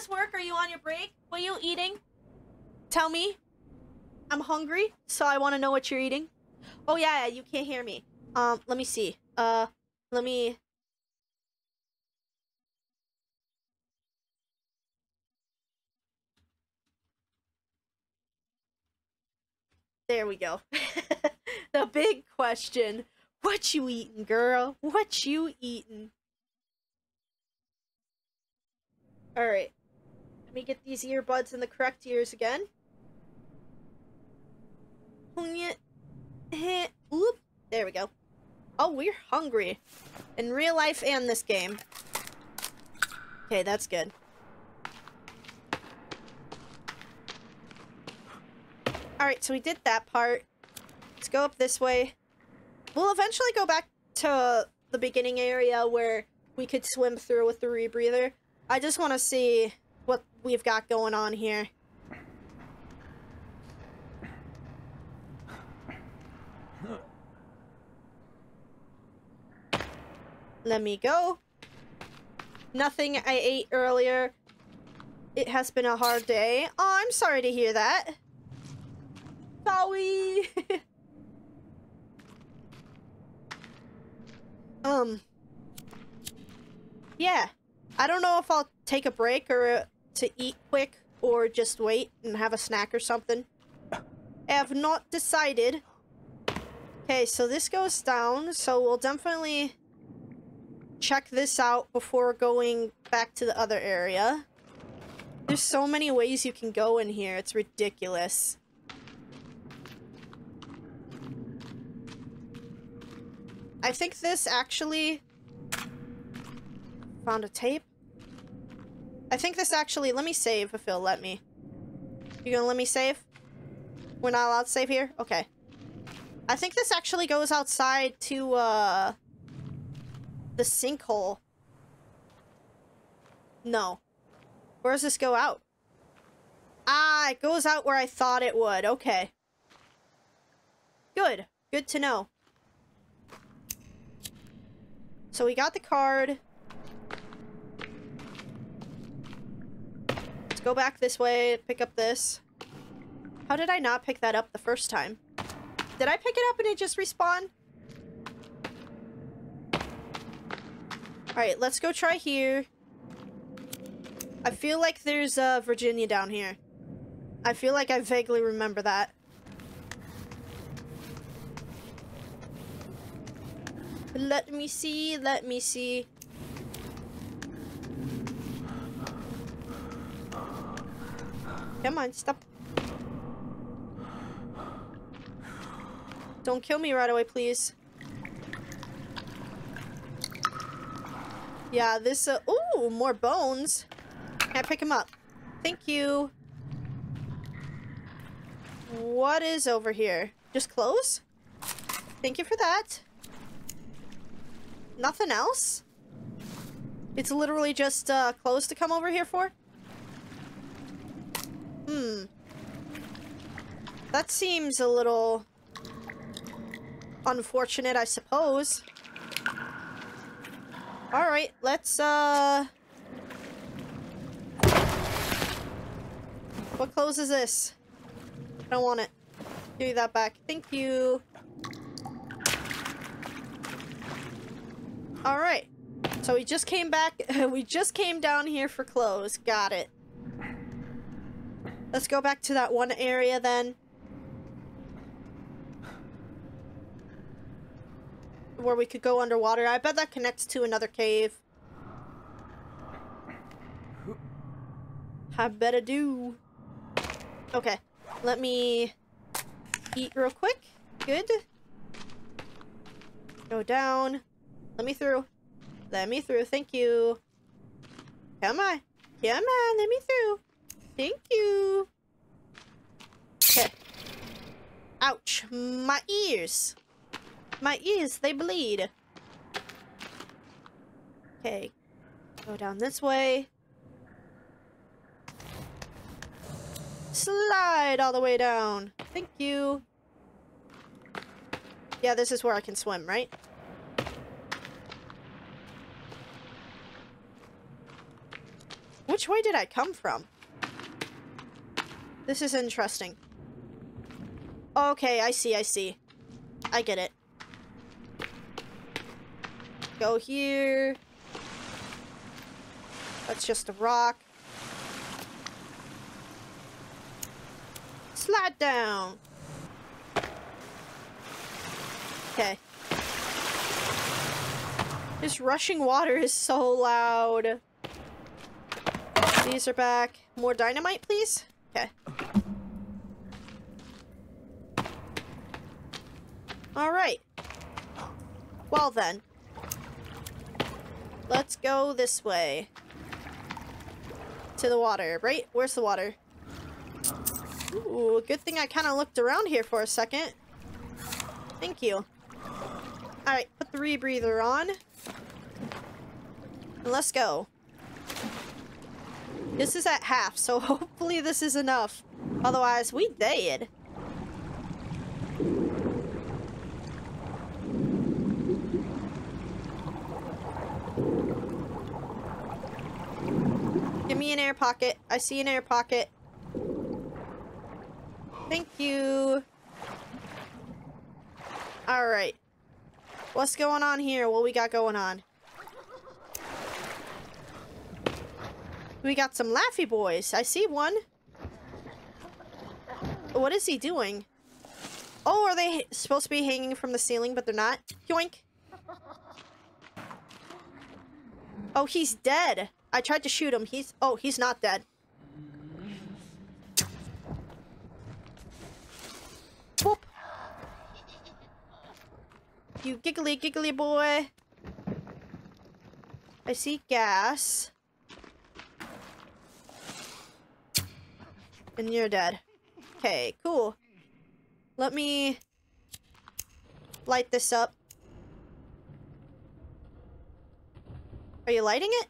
this work? Are you on your break? What are you eating? Tell me. I'm hungry, so I want to know what you're eating. Oh, yeah, you can't hear me. Let me see. Let me... There we go. The big question. What you eating, girl? What you eating? Alright. Let me get these earbuds in the correct ears again. There we go. Oh, we're hungry. In real life and this game. Okay, that's good. Alright, so we did that part. Let's go up this way. We'll eventually go back to the beginning area where we could swim through with the rebreather. I just want to see what we've got going on here. Let me go. Nothing I ate earlier. It has been a hard day. Oh, I'm sorry to hear that. Sorry. Yeah. I don't know if I'll take a break or to eat quick or just wait and have a snack or something. I have not decided. Okay, so this goes down, so we'll definitely check this out before going back to the other area. There's so many ways you can go in here. It's ridiculous. I think this actually... Found a tape? I think this actually... Let me save if he'll let me. You gonna let me save? We're not allowed to save here? Okay. I think this actually goes outside to, the sinkhole. No. Where does this go out? Ah, it goes out where I thought it would. Okay. Good. Good to know. So we got the card. Let's go back this way, pick up this. How did I not pick that up the first time? Did I pick it up and it just respawned? Alright, let's go try here. I feel like there's Virginia down here. I feel like I vaguely remember that. Let me see, let me see. Come on, stop. Don't kill me right away, please. Yeah, this, ooh, more bones. Can I pick him up? Thank you. What is over here? Just clothes? Thank you for that. Nothing else? It's literally just, clothes to come over here for? Hmm. That seems a little... unfortunate, I suppose. Alright, let's, what clothes is this? I don't want it. Give me that back. Thank you. Alright, so we just came back, we just came down here for clothes, got it. Let's go back to that one area then. Where we could go underwater. I bet that connects to another cave. I bet I do. Okay, let me eat real quick. Good. Go down. Let me through. Let me through. Thank you. Come on. Come on. Let me through. Thank you. Okay. Ouch. My ears. My ears, they bleed. Okay. Go down this way. Slide all the way down. Thank you. Yeah, this is where I can swim, right? Which way did I come from? This is interesting. Okay, I see, I see. I get it. Go here. That's just a rock. Slide down. Okay. This rushing water is so loud. These are back. More dynamite, please? Okay. Alright. Well then. Let's go this way. To the water, right? Where's the water? Ooh, good thing I kind of looked around here for a second. Thank you. Alright, put the rebreather on. And let's go. This is at half, so hopefully this is enough. Otherwise, we dead. Give me an air pocket. I see an air pocket. Thank you. Alright. What's going on here? What we got going on? We got some Laffy Boys. I see one. What is he doing? Oh, are they supposed to be hanging from the ceiling, but they're not? Yoink. Oh, he's dead. I tried to shoot him. He's not dead. Whoop. You giggly, giggly boy. I see gas. And you're dead. Okay, cool. Let me light this up. Are you lighting it?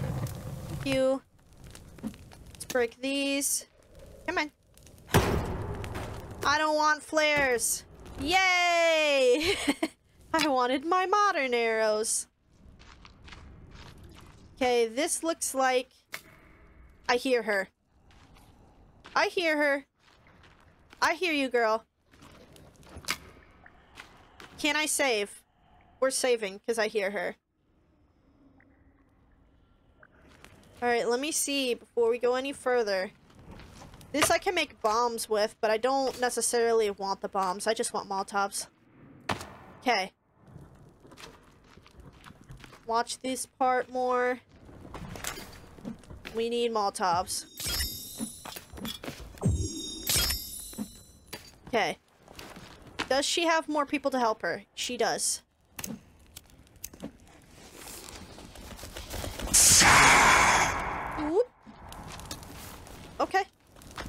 Thank you. Let's break these. Come on. I don't want flares. Yay! I wanted my modern arrows. Okay, this looks like... I hear her. I hear her. I hear you, girl. Can I save? We're saving, because I hear her. Alright, let me see before we go any further. This I can make bombs with, but I don't necessarily want the bombs. I just want Molotovs. Okay. Watch this part more. We need Molotovs. Okay. Does she have more people to help her? She does. Whoop. Okay.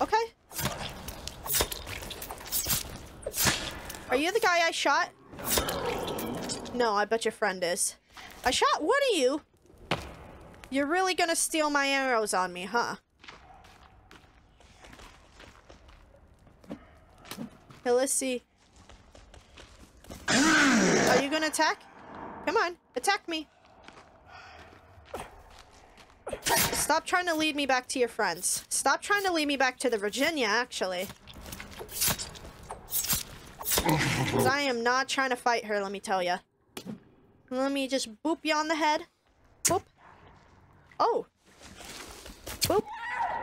Okay. Are you the guy I shot? No, I bet your friend is. I shot one of you. You're really gonna steal my arrows on me, huh? Okay, let's see. Are you gonna attack? Come on, attack me. Stop trying to lead me back to your friends. Stop trying to lead me back to the Virginia, actually. 'Cause I am not trying to fight her, let me tell ya. Let me just boop you on the head. Boop. Oh. Boop.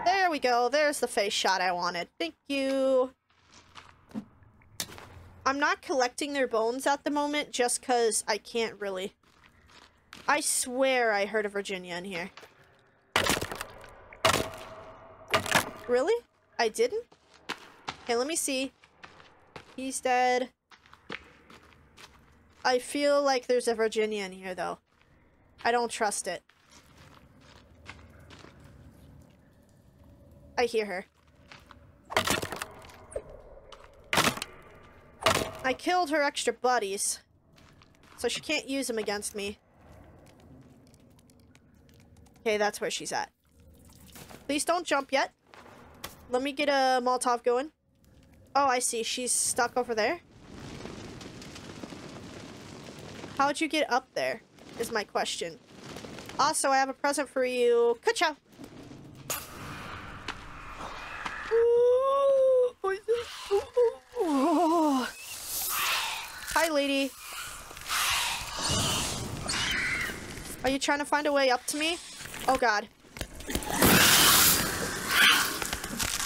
There we go. There's the face shot I wanted. Thank you. I'm not collecting their bones at the moment just because I can't really. I swear I heard a Virginia in here. Really? I didn't? Okay, let me see. He's dead. I feel like there's a Virginia in here, though. I don't trust it. I hear her. I killed her extra buddies, so she can't use them against me. Okay, that's where she's at. Please don't jump yet. Let me get a Molotov going. Oh, I see. She's stuck over there. How'd you get up there, is my question. Also, I have a present for you. Ka-chow! Hi, lady. Are you trying to find a way up to me? Oh, God.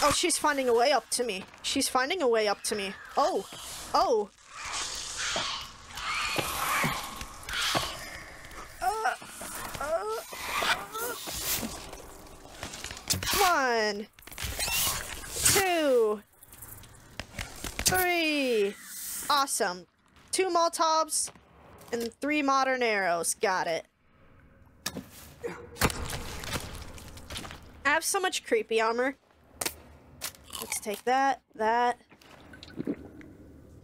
Oh, she's finding a way up to me. She's finding a way up to me. Oh. Oh. One. Two. Three. Awesome. 2 Molotovs and 3 modern arrows. Got it. I have so much creepy armor. Let's take that, that.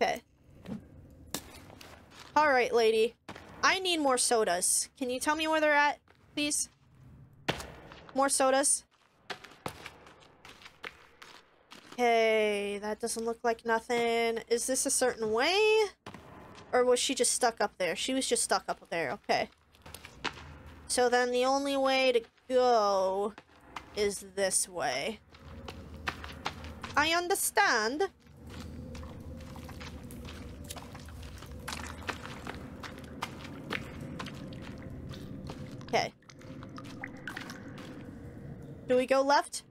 Okay. Alright, lady. I need more sodas. Can you tell me where they're at, please? More sodas. Okay, that doesn't look like nothing. Is this a certain way? Or was she just stuck up there? She was just stuck up there, okay. So then the only way to go is this way. I understand. Okay. Do we go left?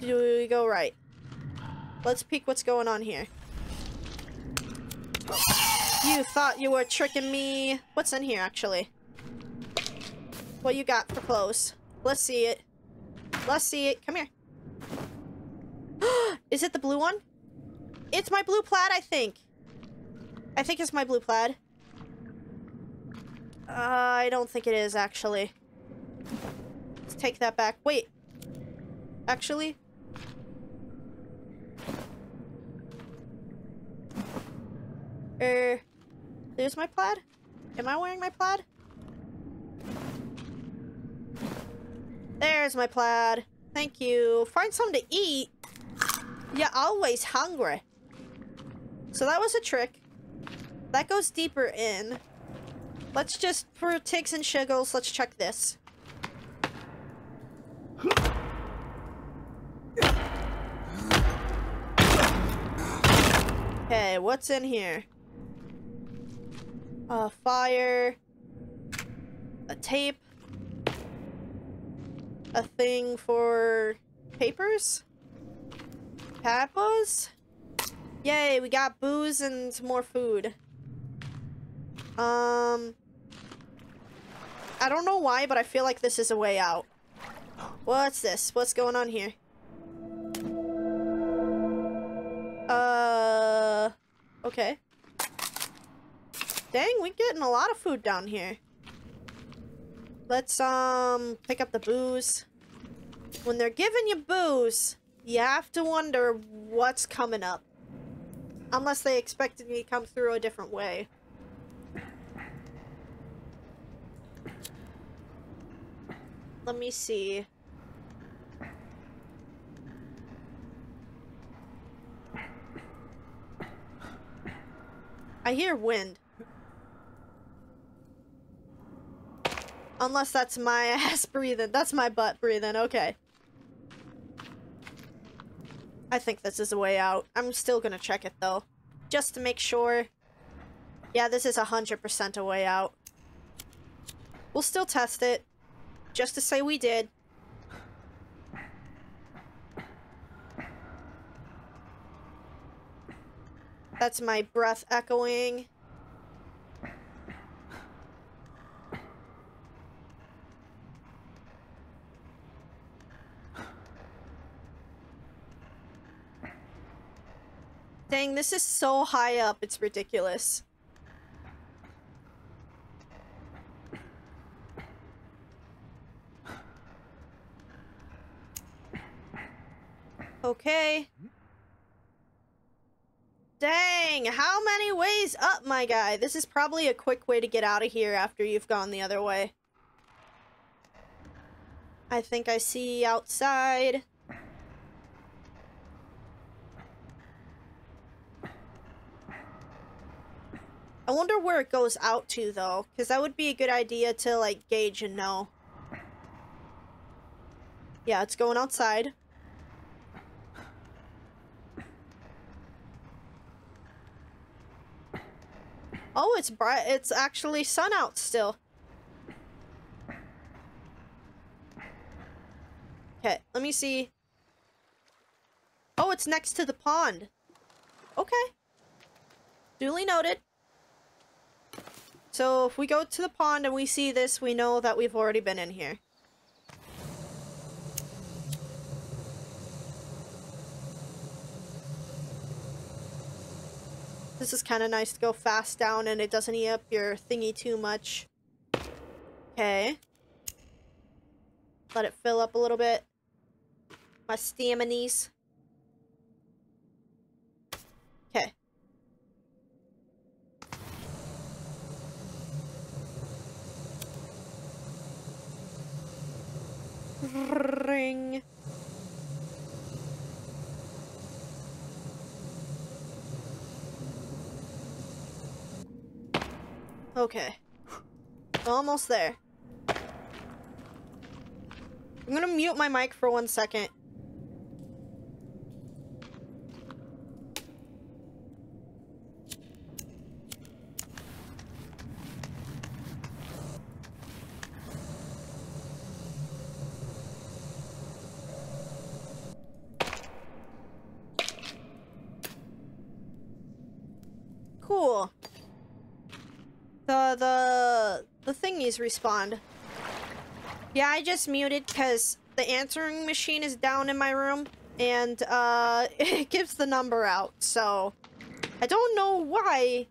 Do we go right? Let's peek what's going on here. You thought you were tricking me. What's in here, actually? What you got for clothes? Let's see it. Let's see it. Come here. Is it the blue one? It's my blue plaid, I think. I think it's my blue plaid. I don't think it is, actually. Let's take that back. Wait. Actually? There's my plaid? Am I wearing my plaid? There's my plaid. Thank you. Find something to eat. You're always hungry. So that was a trick. That goes deeper in. Let's just, for ticks and shiggles, let's check this. Okay, what's in here? A fire. A tape. A thing for papers? Papos? Yay, we got booze and more food. I don't know why, but I feel like this is a way out. What's this? What's going on here? Okay. Dang, we're getting a lot of food down here. Let's, pick up the booze. When they're giving you booze, you have to wonder what's coming up. Unless they expected me to come through a different way. Let me see. I hear wind. Unless that's my ass breathing. That's my butt breathing. Okay. I think this is a way out. I'm still gonna check it, though. Just to make sure. Yeah, this is 100% a way out. We'll still test it. Just to say we did. That's my breath echoing. Dang, this is so high up, it's ridiculous. Okay. Dang, how many ways up, my guy? This is probably a quick way to get out of here after you've gone the other way. I think I see outside. I wonder where it goes out to, though, because that would be a good idea to, like, gauge and know. Yeah, it's going outside. Oh, it's bright. It's actually sun out still. Okay, let me see. Oh, it's next to the pond. Okay. Duly noted. So if we go to the pond and we see this, we know that we've already been in here. This is kind of nice to go fast down and it doesn't eat up your thingy too much. Okay. Let it fill up a little bit. My staminies. Okay. Ring. Okay. Almost there. I'm gonna mute my mic for 1 second. Cool. The thingies respawned. Yeah, I just muted because the answering machine is down in my room, and it gives the number out, so I don't know why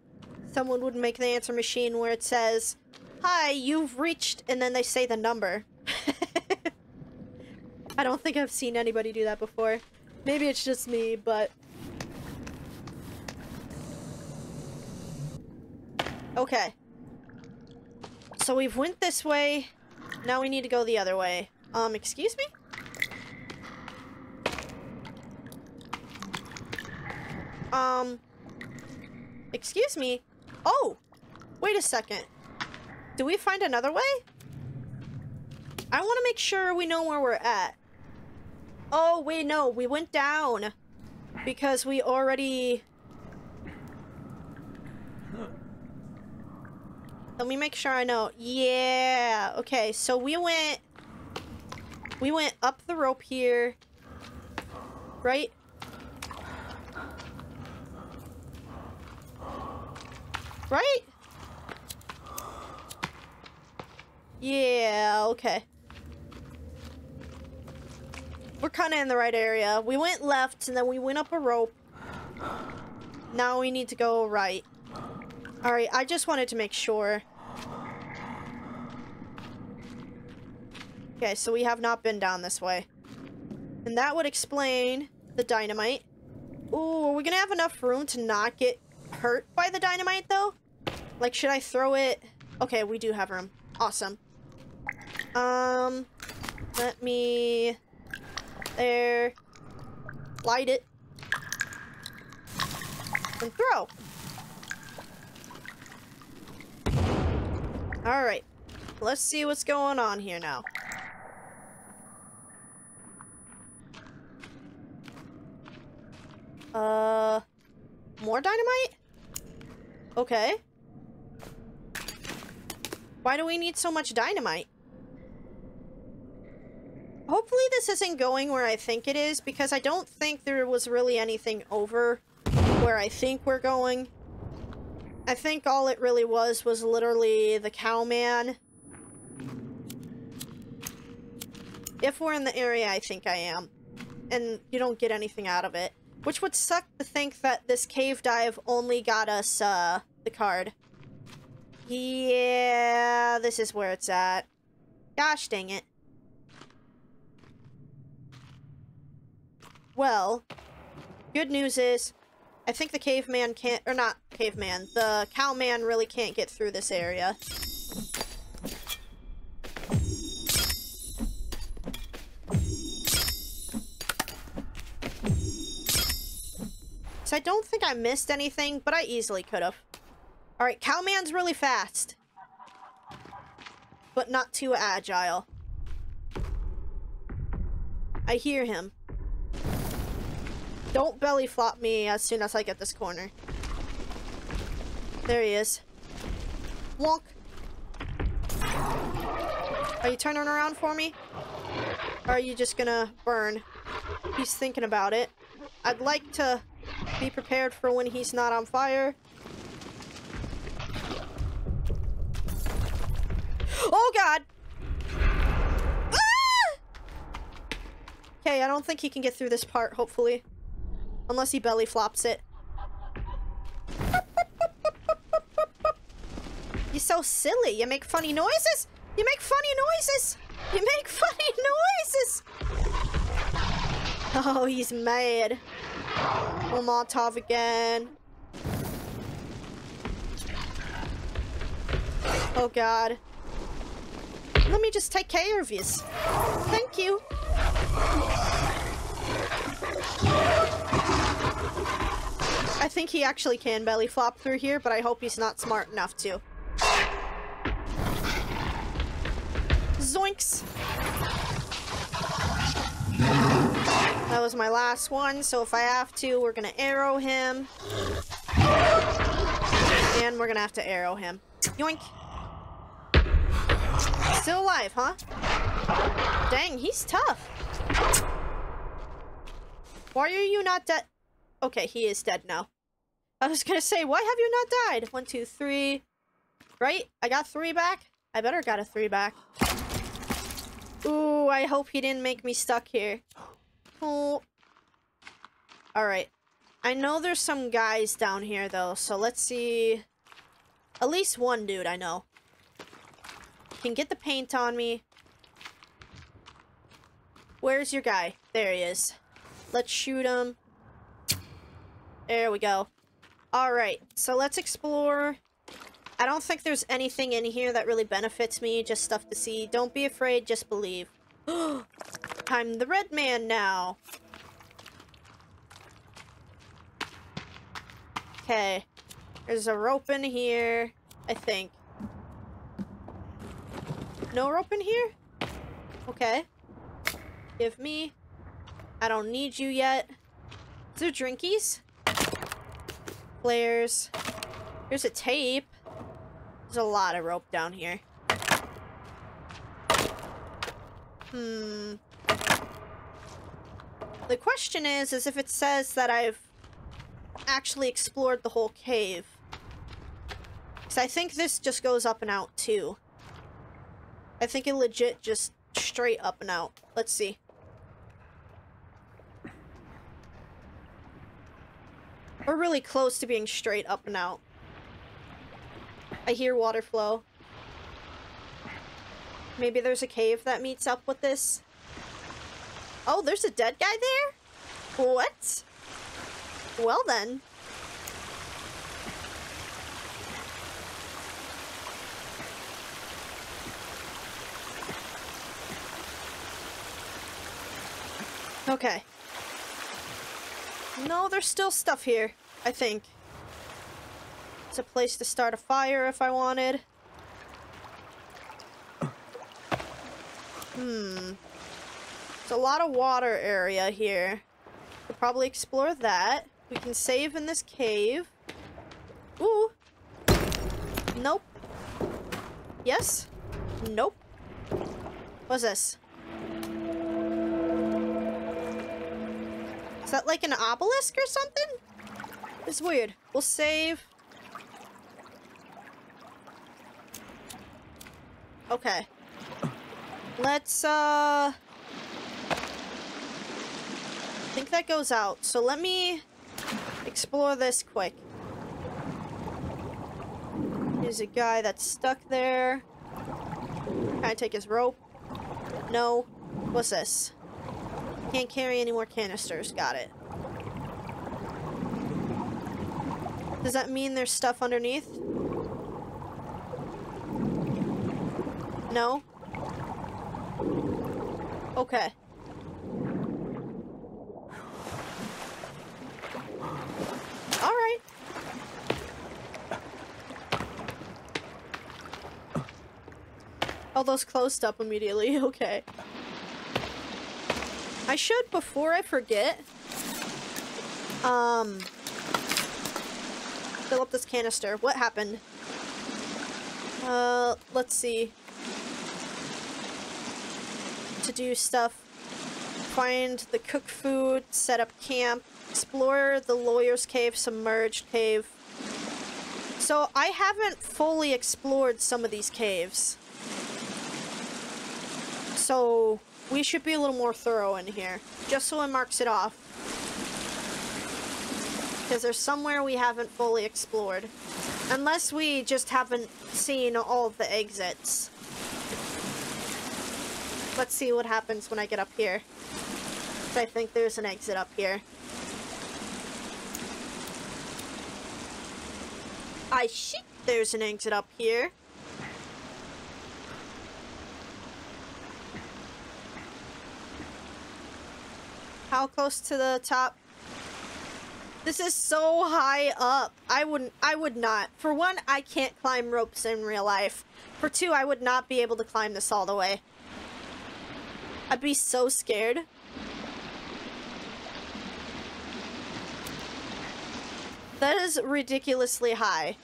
someone would make the answer machine where it says, "Hi, you've reached," and then they say the number. I don't think I've seen anybody do that before. Maybe it's just me, but... Okay. So we've went this way. Now we need to go the other way. Excuse me? Excuse me? Oh! Wait a second. Do we find another way? I want to make sure we know where we're at. Oh, wait, no. We went down. Because we already... Let me make sure I know. Yeah. Okay, so we went up the rope here. Right? Right? Yeah, okay. We're kind of in the right area. We went left and then we went up a rope. Now we need to go right. Alright, I just wanted to make sure. Okay, so we have not been down this way. And that would explain the dynamite. Ooh, are we gonna have enough room to not get hurt by the dynamite, though? Like, should I throw it? Okay, we do have room. Awesome. Let me... There. Light it. And throw. Alright. Let's see what's going on here now. More dynamite? Okay. Why do we need so much dynamite? Hopefully this isn't going where I think it is, because I don't think there was really anything over where I think we're going. I think all it really was literally the cowman. If we're in the area, I think I am. And you don't get anything out of it. Which would suck to think that this cave dive only got us, the card. Yeah, this is where it's at. Gosh dang it. Well, good news is, I think the caveman can't, or not caveman, the cowman really can't get through this area. I don't think I missed anything, but I easily could have. Alright, Cowman's really fast. But not too agile. I hear him. Don't belly flop me as soon as I get this corner. There he is. Wonk. Are you turning around for me? Or are you just gonna burn? He's thinking about it. I'd like to be prepared for when he's not on fire. Oh god! Ah! Okay, I don't think he can get through this part, hopefully. Unless he belly flops it. You're so silly. You make funny noises. You make funny noises. You make funny noises. Oh, he's mad. We'll Molotov again. Oh, God. Let me just take care of you. Thank you. I think he actually can belly flop through here, but I hope he's not smart enough to. Zoinks! That was my last one, so if I have to, we're gonna arrow him. And we're gonna have to arrow him. Yoink! Still alive, huh? Dang, he's tough. Why are you not dead? Okay, he is dead now. I was gonna say, why have you not died? 1, 2, 3. Right? I got 3 back? I better got a 3 back. Ooh, I hope he didn't make me stuck here. Oh. Alright. I know there's some guys down here, though, so let's see. At least one dude I know. Can get the paint on me. Where's your guy? There he is. Let's shoot him. There we go. Alright, so let's explore. I don't think there's anything in here that really benefits me. Just stuff to see. Don't be afraid, just believe. I'm the red man now. Okay. There's a rope in here, I think. No rope in here? Okay. Give me. I don't need you yet. Is there drinkies? Flares. Here's a tape. There's a lot of rope down here. The question is if it says that I've actually explored the whole cave. Because I think this just goes up and out, too. I think it legit just straight up and out. Let's see. We're really close to being straight up and out. I hear water flow. Maybe there's a cave that meets up with this. Oh, there's a dead guy there? What? Well then. Okay. No, there's still stuff here, I think. It's a place to start a fire if I wanted. It's a lot of water area here. We'll probably explore that. We can save in this cave. Ooh. Nope. Yes. Nope. What's this? Is that like an obelisk or something? It's weird. We'll save. Okay. Let's, I think that goes out. So let me explore this quick. There's a guy that's stuck there. Can I take his rope? No. What's this? Can't carry any more canisters. Got it. Does that mean there's stuff underneath? No? Okay. Alright. Oh, those closed up immediately. Okay. I should, before I forget, fill up this canister. What happened? Let's see. To do stuff. Find the cook food, set up camp, explore the lawyer's cave, submerged cave. So I haven't fully explored some of these caves. So we should be a little more thorough in here, just so it marks it off. Because there's somewhere we haven't fully explored. Unless we just haven't seen all of the exits. Let's see what happens when I get up here. I think there's an exit up here. I shit, there's an exit up here. How close to the top? This is so high up. I would not. For one, I can't climb ropes in real life. For two, I would not be able to climb this all the way. I'd be so scared. That is ridiculously high.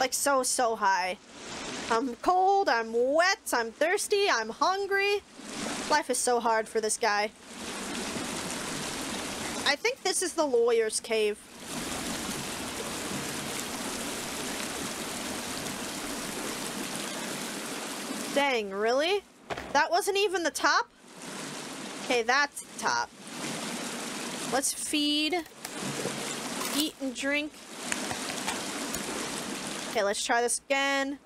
Like so high. I'm cold, I'm wet, I'm thirsty, I'm hungry. Life is so hard for this guy. I think this is the lawyer's cave. Dang, really? That wasn't even the top? Okay, that's the top. Let's feed, eat and drink. Okay, let's try this again.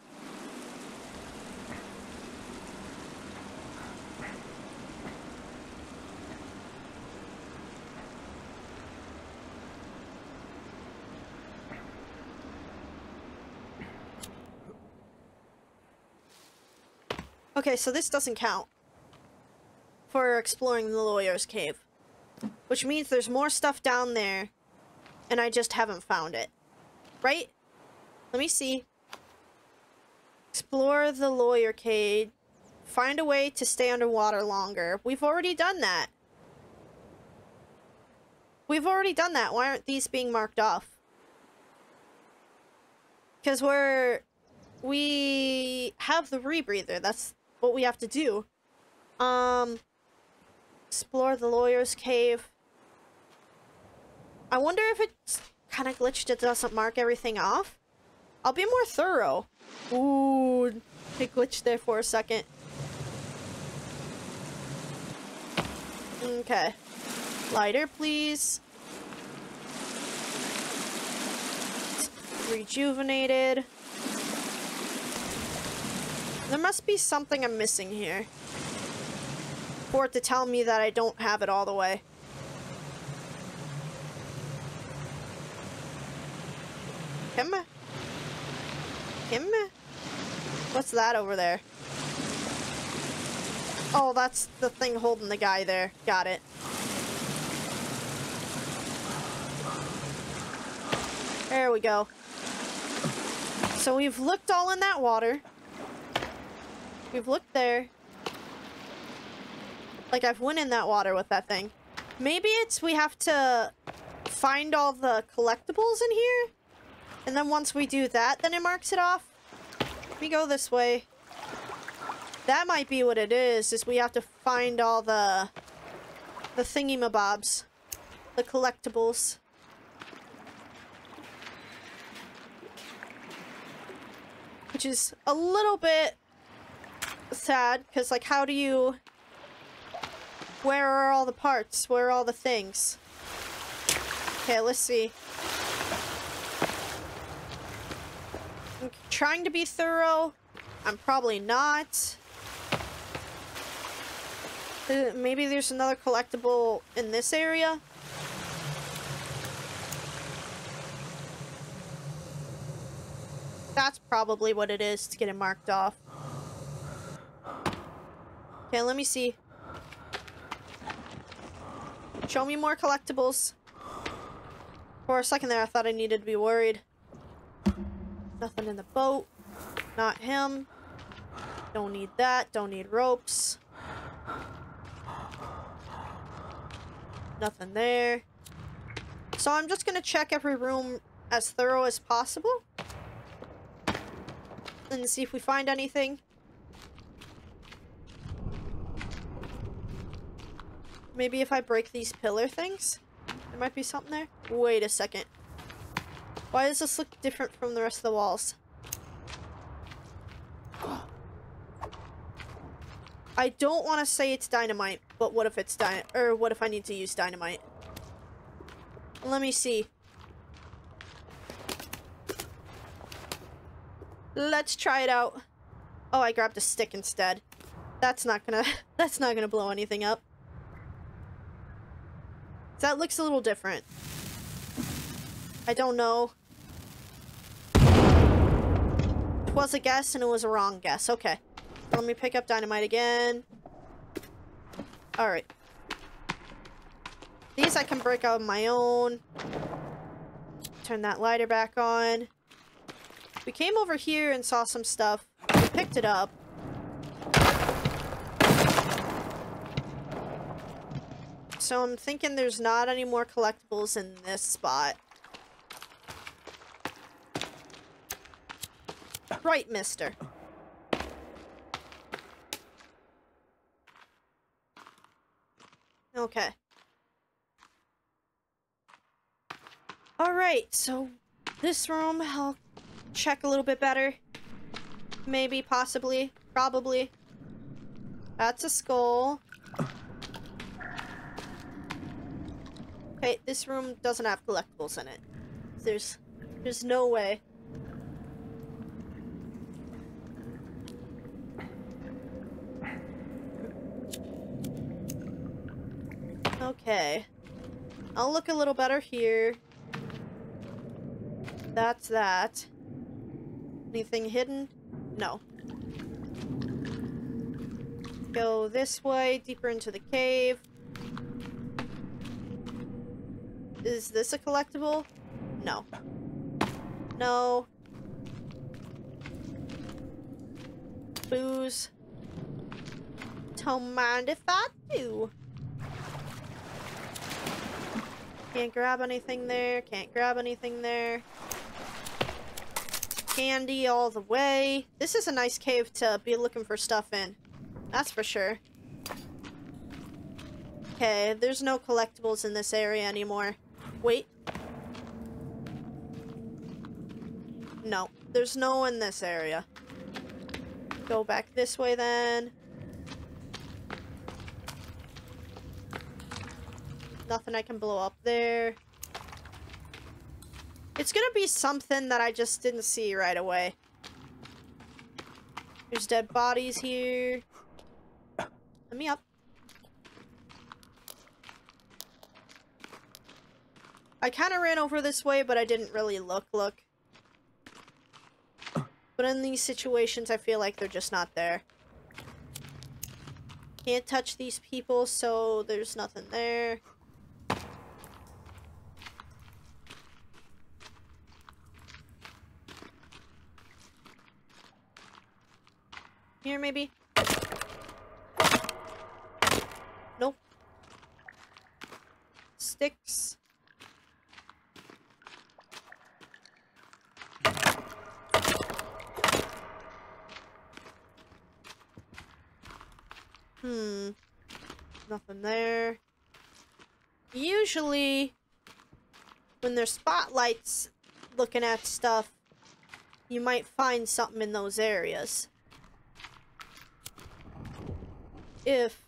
Okay, so this doesn't count for exploring the lawyer's cave, which means there's more stuff down there, and I just haven't found it, right? Let me see. Explore the lawyer cave. Find a way to stay underwater longer. We've already done that. We've already done that. Why aren't these being marked off? Because we have the rebreather. That's what we have to do. Explore the lawyer's cave. I wonder if it's kind of glitched. It doesn't mark everything off. I'll be more thorough. Ooh, it glitched there for a second. Okay. Lighter, please. Rejuvenated. There must be something I'm missing here. For it to tell me that I don't have it all the way. Him? What's that over there? Oh, that's the thing holding the guy there. Got it. There we go. So we've looked all in that water. We've looked there. Like, I've went in that water with that thing. Maybe it's we have to find all the collectibles in here? And then once we do that, then it marks it off. We go this way. That might be what it is we have to find all the thingamabobs. The collectibles. Which is a little bit sad, because, like, how do you... Where are all the parts? Where are all the things? Okay, let's see. I'm trying to be thorough. I'm probably not. Maybe there's another collectible in this area? That's probably what it is to get it marked off. Okay, let me see. Show me more collectibles. For a second there, I thought I needed to be worried. Nothing in the boat. Not him. Don't need that. Don't need ropes. Nothing there. So I'm just gonna check every room as thorough as possible and see if we find anything. Maybe if I break these pillar things, there might be something there. Wait a second. Why does this look different from the rest of the walls? I don't want to say it's dynamite, but what if it's what if I need to use dynamite? Let me see. Let's try it out. Oh, I grabbed a stick instead. That's not gonna blow anything up. That looks a little different. I don't know. It was a guess and it was a wrong guess. Okay. Let me pick up dynamite again. Alright. These I can break out on my own. Turn that lighter back on. We came over here and saw some stuff. We picked it up. So I'm thinking there's not any more collectibles in this spot. Right, mister. Okay. Alright, so this room, I'll check a little bit better. Maybe, possibly, probably. That's a skull. Okay, this room doesn't have collectibles in it. There's no way. Okay. I'll look a little better here. That's that. Anything hidden? No. Go this way, deeper into the cave. Is this a collectible? No. No. Booze. Don't mind if I do. Can't grab anything there. Can't grab anything there. Candy all the way. This is a nice cave to be looking for stuff in. That's for sure. Okay, there's no collectibles in this area anymore. Wait. No, there's no in this area. Go back this way then. Nothing I can blow up there. It's gonna be something that I just didn't see right away. There's dead bodies here. Let me up. I kind of ran over this way, but I didn't really look. But in these situations, I feel like they're just not there. Can't touch these people, so there's nothing there. Here, maybe? Nope. Sticks. Nothing there. Usually, when there's spotlights looking at stuff, you might find something in those areas. If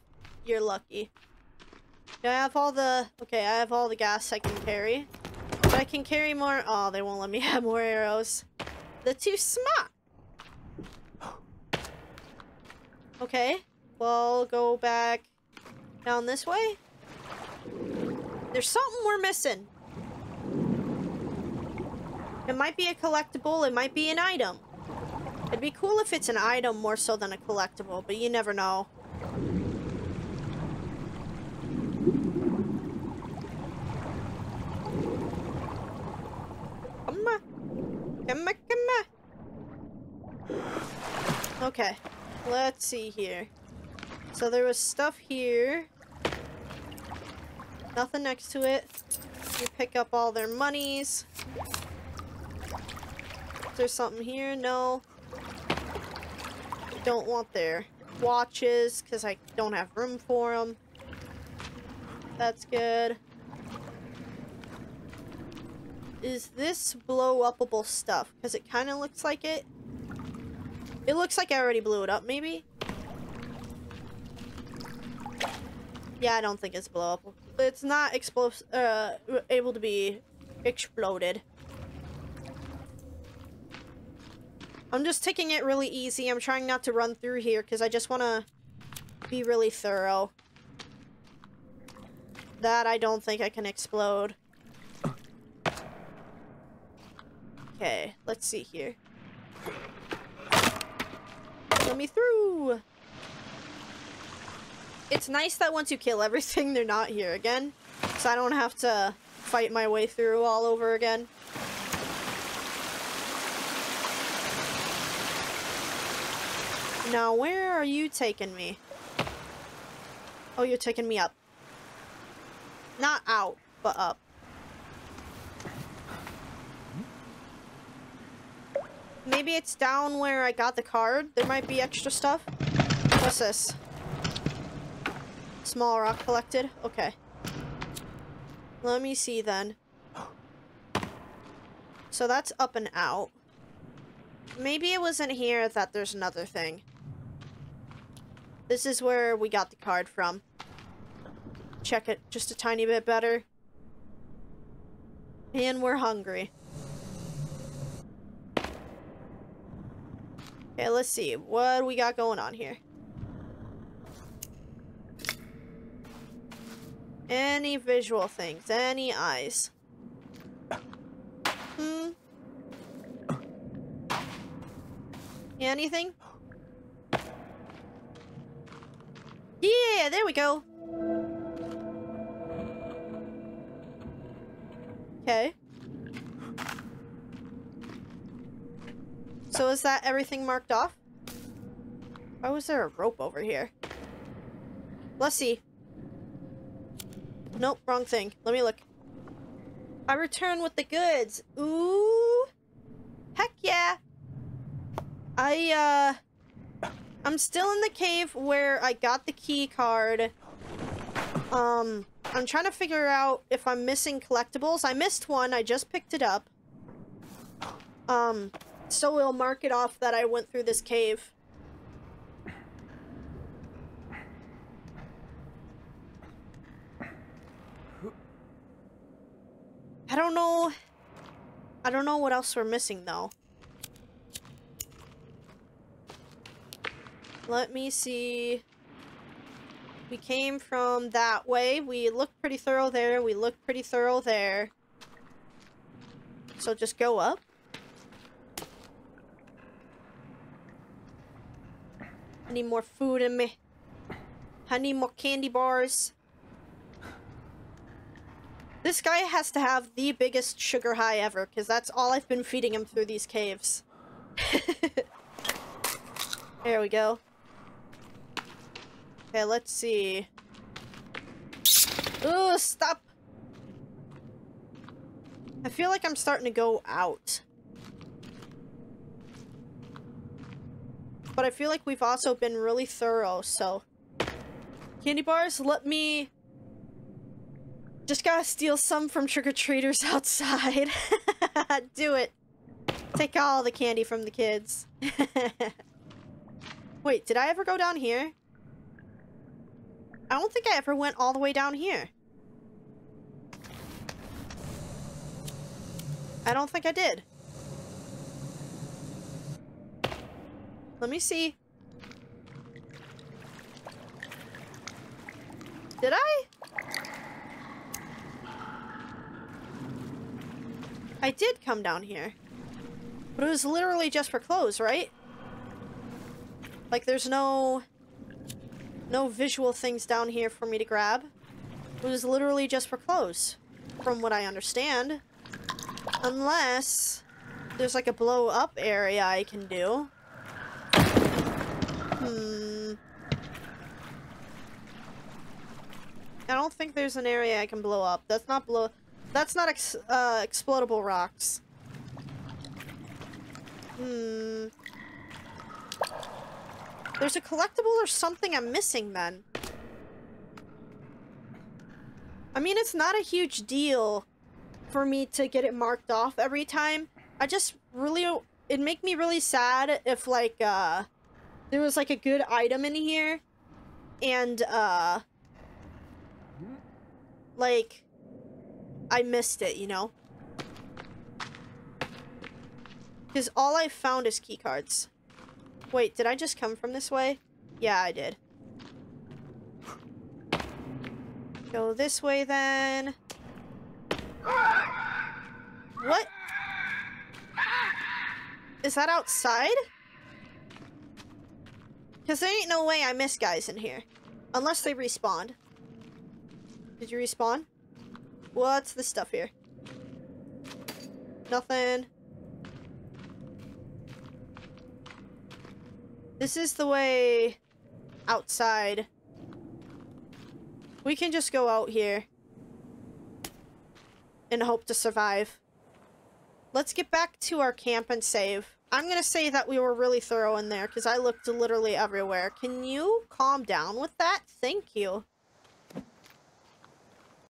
you're lucky. I have all the... Okay, I have all the gas I can carry. But I can carry more... Oh, they won't let me have more arrows. They're too smart! Okay. Well, go back down this way. There's something we're missing. It might be a collectible. It might be an item. It'd be cool if it's an item more so than a collectible, but you never know. Okay, Let's see here. So there was stuff here. Nothing next to it. You pick up all their monies. Is there something here? No. I don't want their watches because I don't have room for them. That's good. Is this blow-uppable stuff? Because it kind of looks like it. It looks like I already blew it up, maybe? Yeah, I don't think it's blow-uppable. It's not able to be exploded. I'm just taking it really easy. I'm trying not to run through here because I just want to be really thorough. That I don't think I can explode. Okay, let's see here. Let me through! It's nice that once you kill everything, they're not here again. So I don't have to fight my way through all over again. Now, where are you taking me? Oh, you're taking me up. Not out, but up. Maybe it's down where I got the card. There might be extra stuff. What's this? Small rock collected. Okay. Let me see then. So that's up and out. Maybe it wasn't here that there's another thing. This is where we got the card from. Check it just a tiny bit better. And we're hungry. Okay, let's see. What do we got going on here? Any visual things? Any eyes? Hmm? Anything? Yeah, there we go. Okay. So is that everything marked off? Why was there a rope over here? Let's see. Nope, wrong thing. Let me look. I return with the goods. Ooh. Heck yeah. I'm still in the cave where I got the key card. I'm trying to figure out if I'm missing collectibles. I missed one. I just picked it up. So we'll mark it off that I went through this cave. I don't know. I don't know what else we're missing, though. Let me see. We came from that way. We looked pretty thorough there. We looked pretty thorough there. So just go up. I need more food in me. I need more candy bars. This guy has to have the biggest sugar high ever, because that's all I've been feeding him through these caves. There we go. Okay, let's see. Ooh, stop! I feel like I'm starting to go out. But I feel like we've also been really thorough, so... Candy bars, let me... Just gotta steal some from trick-or-treaters outside. Do it. Take all the candy from the kids. Wait, did I ever go down here? I don't think I ever went all the way down here. I don't think I did. Let me see. Did I? I did come down here. But it was literally just for clothes, right? Like, there's no visual things down here for me to grab. It was literally just for clothes, from what I understand. Unless there's like a blow up area I can do. I don't think there's an area I can blow up. That's not blow. That's not explodable rocks. There's a collectible or something I'm missing then. I mean, it's not a huge deal for me to get it marked off every time. I just really... It'd make me really sad if, like, there was, like, a good item in here. And, like, I missed it, you know? Because all I found is keycards. Wait, did I just come from this way? Yeah, I did. Go this way, then. What? Is that outside? Because there ain't no way I miss guys in here. Unless they respawned. Did you respawn? What's this stuff here? Nothing. This is the way outside. We can just go out here and hope to survive. Let's get back to our camp and save. I'm gonna say that we were really thorough in there because I looked literally everywhere. Can you calm down with that? Thank you.